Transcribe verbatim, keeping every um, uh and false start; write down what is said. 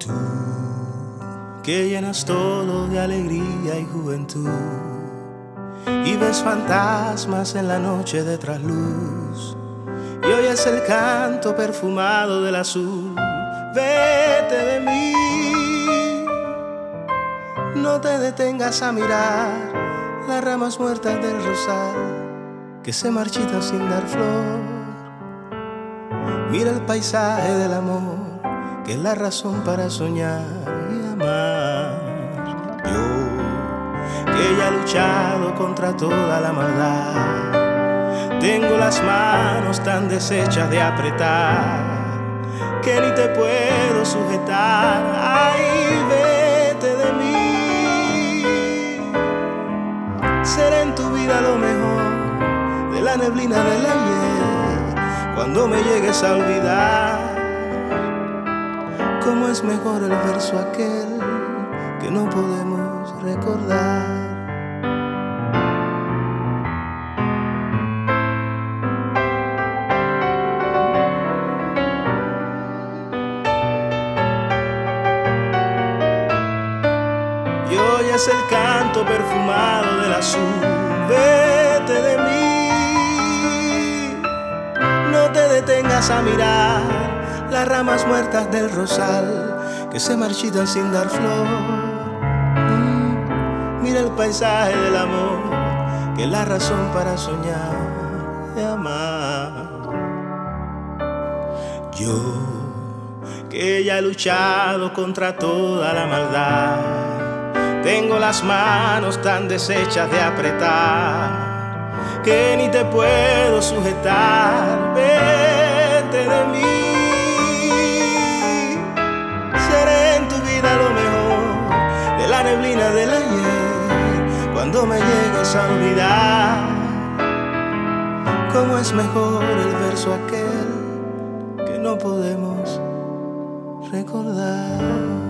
Tú, que llenas todo de alegría y juventud, y ves fantasmas en la noche de trasluz, y oyes el canto perfumado del azul. Vete de mí, no te detengas a mirar las ramas muertas del rosal que se marchitan sin dar flor. Mira el paisaje del amor, que es la razón para soñar y amar. Yo, que ya he luchado contra toda la maldad, tengo las manos tan deshechas de apretar que ni te puedo sujetar. Ay, vete de mí, seré en tu vida lo mejor de la neblina del ayer, cuando me llegues a olvidar cómo es mejor el verso aquel que no podemos recordar. Y oyes el canto perfumado del azul. Vete de mí, no te detengas a mirar las ramas muertas del rosal que se marchitan sin dar flor. Mm, mira el paisaje del amor, que es la razón para soñar y amar. Yo, que ya he luchado contra toda la maldad, tengo las manos tan deshechas de apretar que ni te puedo sujetar. Vete de mí, seré en tu vida lo mejor de la neblina del ayer, cuando me llegues a olvidar cómo es mejor el verso aquel que no podemos recordar.